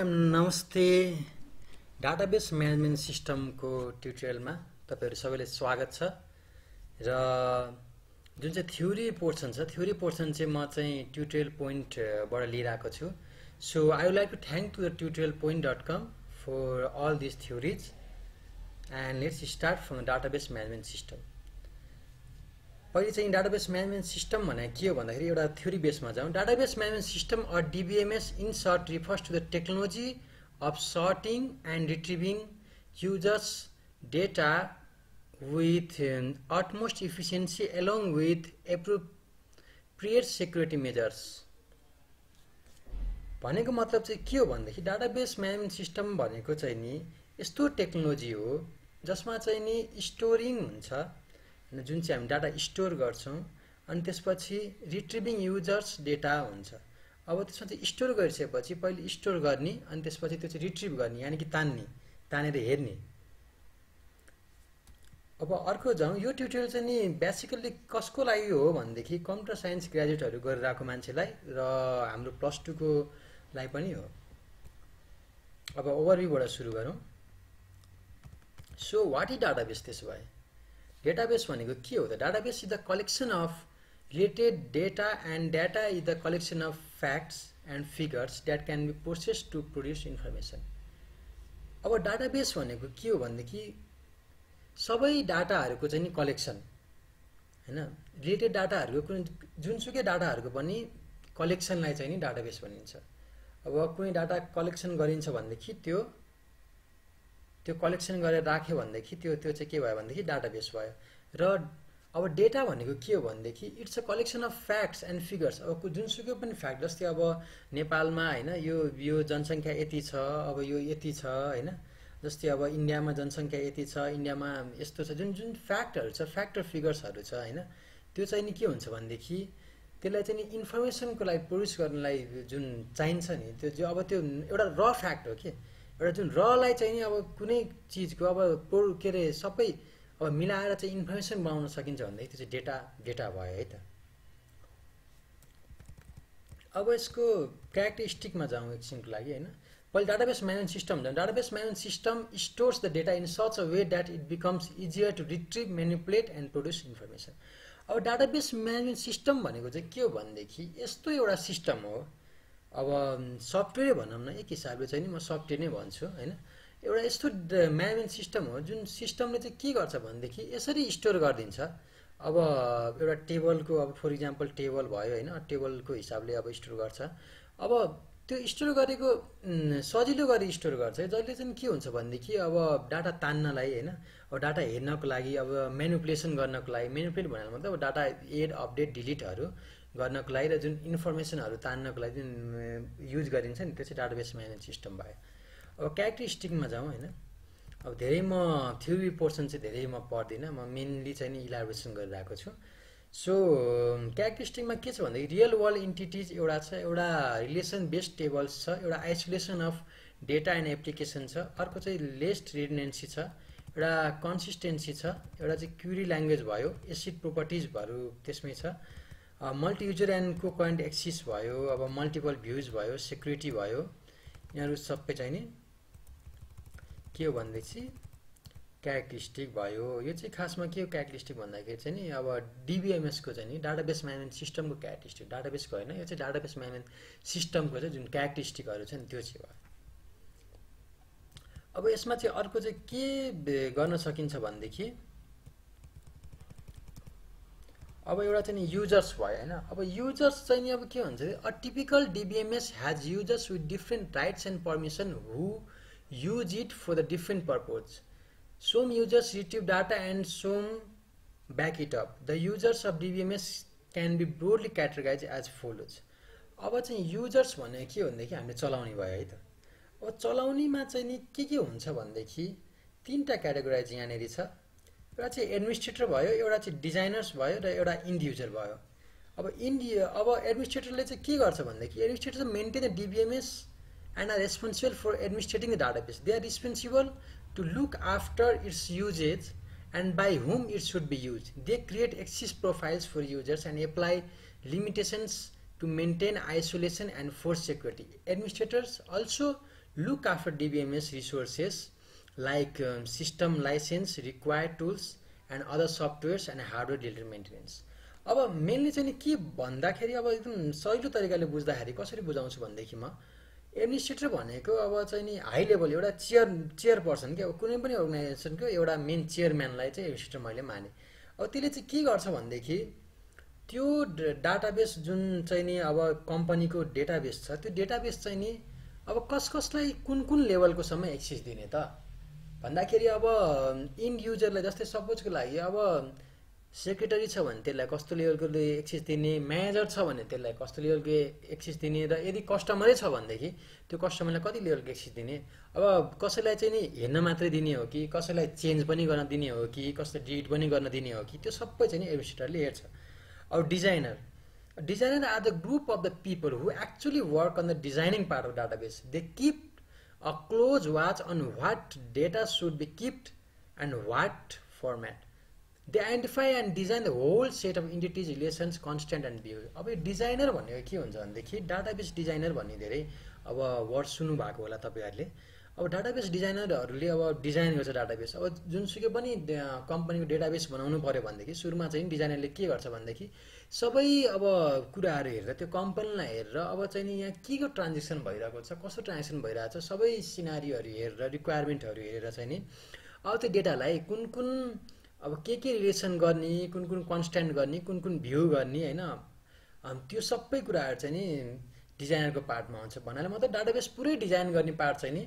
नमस्ते database management सिस्टमको ट्युटोरियलमा तपाईहरु सबैलाई स्वागत छ र जुन चाहिँ थ्योरी पोर्सन चाहिँ म चाहिँ ट्युटोरियल पोइन्टबाट लिइराको छु। So I would like to thank to tutorialspoint.com for all this theories and let's start from database management system. पहिले चाहिँ डाटाबेस म्यानेजमेन्ट सिस्टम भनेको के हो भन्दाखेरि एउटा थ्योरी बेसमा जाउँ। Database management system or DBMS in short refers to the technology of shirting and retrieving users data with utmost efficiency along with appropriate security measures. भनेको मतलब चाहिँ के हो भन्दाखेरि डाटाबेस म्यानेजमेन्ट सिस्टम भनेको चाहिँ नि यस्तो टेक्नोलोजी हो जसमा चाहिँ नि स्टोरिङ हुन्छ जुन चाहिँ हामी डाटा स्टोर गर्छौं अनि त्यसपछि रिट्रिभिङ युजर्स डेटा हुन्छ। अब त्यसमा चाहिँ स्टोर गरिसकेपछि पहिले स्टोर गर्ने अनि त्यसपछि त्यो चाहिँ रिट्रिभ गर्ने यानी कि तानेर हेर्ने। अब अर्को जाउँ। यो ट्युटोरियल चाहिँ नि बेसिकली कसको लागि हो भन्देखि कम्प्युटर साइन्स ग्रेजुएटहरु गरिरहेको मान्छेलाई र हाम्रो प्लस 2 को लागि पनि हो। अब ओभरभ्यूबाट सुरु गरौँ। So what is database? त्यसो भए डेटाबेस भनेको के हो त? Database is the collection of related data and data is the collection of facts and figures that can be processed to produce information. अब डाटाबेस भनेको के हो भन्देखि सबै डाटाहरुको चाहिँ नि कलेक्सन हैन, रिलेटेड डाटाहरुको कुनै जुनसुकै डाटाहरुको पनि कलेक्सनलाई चाहिँ नि डाटाबेस भनिन्छ। अब कुनै डाटा कलेक्सन गरिन्छ भन्देखि त्यो कलेक्सन गरेर राख्यो भन्देखि त्यो चाहिँ के भयो भन्देखि डाटाबेस भयो। र अब डेटा भनेको के हो भन्देखि it's a collection of facts and figures. अब जुनसुकै पनि फ्याक्ट जस्तै अब नेपालमा हैन यो जनसंख्या यति छ, अब यो यति छ हैन, जस्तै अब इन्डियामा जनसंख्या यति छ, इन्डियामा यस्तो छ, जुन फ्याक्टहरु छ, फ्याक्टर फिगर्सहरु छ हैन, त्यो चाहिँ नि के हुन्छ भन्देखि त्यसलाई चाहिँ नि इन्फर्मेसनको लागि प्रोड्युस गर्नलाई जुन चाहिन्छ नि त्यो अब त्यो एउटा र फ्याक्ट हो के र जुन रलाई चाहिँ नि अब कुनै चीजको अब केरे सबै अब मिलाएर चाहिँ इन्फर्मेसन बनाउन सकिन्छ भन्दै त्यो चाहिँ डेटा भयो है त। अब यसको क्यारेक्टरिस्टिकमा जाउँ एकछिनको लागि हैन। पहिले डाटाबेस म्यानेजमेन्ट सिस्टम हुन्छ। Database management system stores the data in such a way that it becomes easier to retrieve manipulate and produce information. अब डाटाबेस म्यानेजमेन्ट सिस्टम भनेको चाहिँ के हो भन्देखि यस्तो एउटा सिस्टम हो। अब सफ्टवेयर भनौं न, एक हिसाबले चाहिँ नि म सफ्टवेयर नै भन्छु हैन। एउटा यस्तो म्यानेजमेन्ट सिस्टम हो जुन सिस्टमले चाहिँ के गर्छ भन्देखि यसरी स्टोर गर्दिन्छ। अब एउटा टेबलको अब फर एक्जाम्पल टेबल भयो हैन, टेबलको हिसाबले अब स्टोर गर्छ। अब त्यो स्टोर गरेको सजिलो गरी स्टोर गर्छ जसले चाहिँ के हुन्छ भन्देखि अब डाटा तान्नलाई हैन, अब डाटा हेर्नको लागि, अब म्यानिपुलेसन गर्नको लागि, म्यानिपुलेट भन्नाले मतलब डाटा एड अपडेट डिलिटहरु गर्नको लागि र जुन इन्फर्मेसनहरु तान्नको लागि जुन युज गरिन्छ नि त्यो चाहिँ डाटाबेस म्यानेजमेन्ट सिस्टम भयो। अब क्यारेक्टरिस्टिकमा जाउँ हैन। अब धेरै म थ्योरी पोर्सन चाहिँ धेरै म पढ्दिन, म मेनली चाहिँ नि इलाबोरेसन गरिरहेको छु। सो क्यारेक्टरिस्टिकमा के छ भन्दा रियल वर्ल्ड एन्टिटीज एउटा छ, एउटा रिलेसन बेस्ड टेबल्स छ, एउटा isolation of data and application छ, अर्को चाहिँ लेस्ट रिडनेन्सी छ, एउटा कन्सिस्टेन्सी छ, एउटा चाहिँ क्वेरी ल्याङ्ग्वेज भयो, एसिड प्रोपर्टिजहरु त्यसमै छ, multi user and concurrent access भयो, अब मल्टिपल भ्यूज भयो, सिक्युरिटी भयो, यहाँहरु सबै चाहिँ नि के हो भन्दैछि क्यारेक्टरिस्टिक भयो। यो चाहिँ खासमा के हो क्यारेक्टरिस्टिक भन्दाखेरि चाहिँ नि अब DBMS को चाहिँ नि डाटाबेस म्यानेजमेन्ट सिस्टमको क्यारेक्टरिस्टिक, डाटाबेस को हैन, यो चाहिँ डाटाबेस म्यानेजमेन्ट सिस्टमको चाहिँ जुन क्यारेक्टरिस्टिकहरु छ नि त्यो चाहिँ भयो। अब यसमा चाहिँ अर्को चाहिँ के गर्न सकिन्छ भन्देखि अब एउटा चाहिँ युजर्स भयो हैन। अब युजर्स चाहिँ नि अब के हुन्छ, a typical DBMS has users with different rights and permission who use it for the different purpose. Some users retrieve data and some back it up. The users of DBMS can be broadly categorise as follows. अब चाहिँ users भने के भन्दाखेरि हामीले चलाउने भयो है त। अब चलाउनेमा चाहिँ नि के हुन्छ भन्देखि तीनटा क्याटेगोराइज यहाँनेरि छ। एउटा चाहिँ एडमिनिस्ट्रेटर भयो, एउटा चाहिँ डिजाइनर्स भयो र एउटा एन्ड युजर भयो। अब एडमिनिस्ट्रेटरले चाहिँ के गर्छ भन्दाखेरि administrator maintain the DBMS and are responsible for administrating the database. They are responsible to look after its usages and by whom it should be use. They create access profiles for users and apply limitations to maintain isolation and force security. Administrators also Look after DBMS resources like system license, required tools and other softwares and hardware related maintenance. अब mainly चाहिँ नि के भन्दाखेरि अब एकदम सजिलो तरिकाले बुझ्दाखेरि कसरी बुझाउँछु भन्दैखिमा एडमिनिस्ट्रेटर भनेको अब चाहिँ नि हाई लेभल एउटा चेयर पर्सन के अब कुनै पनि अर्गनाइजेसनको एउटा मेन चेयरम्यानलाई चाहिँ एडमिनिस्ट्रेटर मैले माने। अब त्यसले चाहिँ के गर्छ भन्देखि त्यो डाटाबेस जुन चाहिँ नि अब कम्पनीको डेटाबेस छ त्यो डेटाबेस चाहिँ नि अब कस-कसलाई कुन-कुन लेभलको सम्म एक्सेस दिने त भन्दाखेरि अब इन्ड युजरलाई जस्तै सपोजको लागि अब सेक्रेटरी छ भने त्यसलाई कस्तो लेभलको एक्सेस दिने, म्यानेजर छ भने त्यसलाई कस्तो लेभलको एक्सेस दिने र यदि कस्टमरै छ भनेदेखि त्यो कस्टमरलाई कति लेभलको एक्सेस दिने। अब कसैलाई चाहिँ नि हेर्न मात्रै दिने हो कि कसैलाई चेन्ज पनि गर्न दिने हो कि कसैलाई डिलिट पनि गर्न दिने हो कि त्यो सबै चाहिँ नि एडमिनिस्ट्रेटरले हेर्छ। अब designer are the group of the people who actually work on the designing part of database. They keep a close watch on what data should be किप्ड and what format. They identify and design the whole set of entities, relations, constant and behavior. अब designer भनेको के हुन्छ भनेदेखि database designer भन्ने धेरै अब word सुन्नु भएको होला तपाईहरुले। अब डाटाबेस डिजाइनरहरुले अब डिजाइन गर्छ डाटाबेस। अब जुनसुकै पनि कम्पनीको डेटाबेस बनाउनु पर्यो भनेदेखि सुरुमा चाहिँ डिजाइनरले के गर्छ भनेदेखि सबै अब कुराहरु हेरेर त्यो कम्पनीलाई हेरेर अब चाहिँ नि यहाँ केको ट्रान्ज्याक्सन भइरहेको छ, कस्तो ट्रान्ज्याक्सन भइरहेछ, सबै सिनारियोहरु हेरेर रिक्वायरमेन्टहरु हेरेर चाहिँ नि अब त्यो डेटालाई कुन-कुन अब के रिलेसन गर्ने, कुन-कुन कन्स्ट्यान्ट गर्ने, कुन-कुन भ्यू गर्ने हैन त्यो सबै कुराहरु चाहिँ नि डिजाइनरको पार्टमा हुन्छ। भन्नाले मतलब डाटाबेस पुरै डिजाइन गर्ने पार्ट चाहिँ नि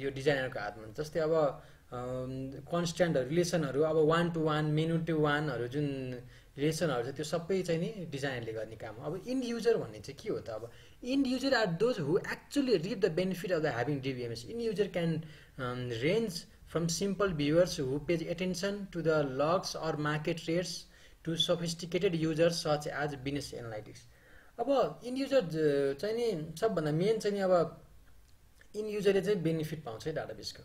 यो डिजाइनरको हातमा हुन्छ। जस्तै अब कन्स्ट्यान्ट रिलेसनहरु अब 1 टु 1 मेनु टु 1 हरु जुन रिलेसनहरु छ त्यो सबै चाहिँ नि डिजाइनरले गर्ने काम। अब इन्ड युजर भन्ने चाहिँ के हो त? अब end user are those who actually reap the benefit of the having DBMS। End user can range from simple viewers who pay attention to the logs or market rates to sophisticated users such as business analytics. अब end user चाहिँ नि सबभन्दा main चाहिँ नि अब in युजरले चाहिँ benefit पाउँछ डाटाबेसको।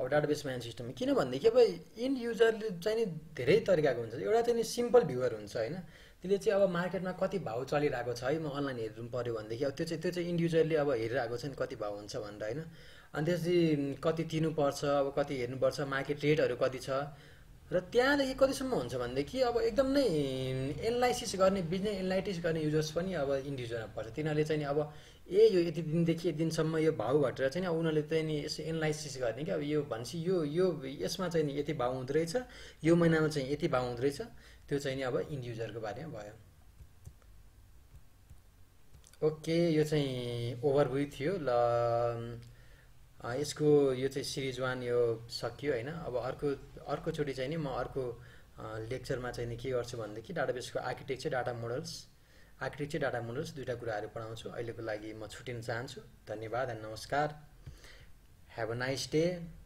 अब डाटाबेस म्यानेजमेन्ट सिस्टममा किन भन्दाखेरि अब इन युजरले चाहिँ नि धेरै तरिकाको हुन्छ। एउटा चाहिँ नि सिम्पल भ्युअर हुन्छ हैन, त्यसले चाहिँ अब मार्केटमा कति भाउ चलिरहेको छ है म अनलाइन हेर्नु पर्यो भनेदेखि अब त्यो चाहिँ इन युजरले अब हेरिरहेको छ नि कति भाउ हुन्छ भनेर हैन। अनि त्यसपछि कति तिर्नुपर्छ, अब कति हेर्नुपर्छ, मार्केट रेटहरु कति छ र त्यहाँदेखि कतिसम्म हुन्छ भन्देखि अब एकदम नै एनालाइसिस गर्ने, बिजनेस एनालाइटिक्स गर्ने युजर्स पनि अब इन्डिभिजुअलमा पर्छ। तिनीहरुले चाहिँ अब यो यति दिनदेखि यति दिनसम्म यो भाउ घटेर चाहिँ अब उनीहरुले चाहिँ नि यसो एनालाइसिस गर्ने के अब यो भन्छ यो यसमा चाहिँ नि यति भाउ हुँदै रहेछ, यो महिनामा चाहिँ यति भाउ हुँदै रहेछ, त्यो चाहिँ नि अब इन्डिभिजुअलको बारेमा भयो। ओके, यो चाहिँ ओभरभ्यू थियो। ल यसको यो चाहिँ सिरिज 1 यो सकियो हैन। अब अर्को चोटी चाहिँ नि म अर्को लेक्चरमा चाहिँ नि के गर्छु भन्दाखेरि डाटाबेसको आर्किटेक्चर डाटा मोडल्स दुईटा कुराहरु पढाउँछु। अहिलेको लागि म छुटिन चाहन्छु। धन्यवाद एन्ड नमस्कार। Have a nice day.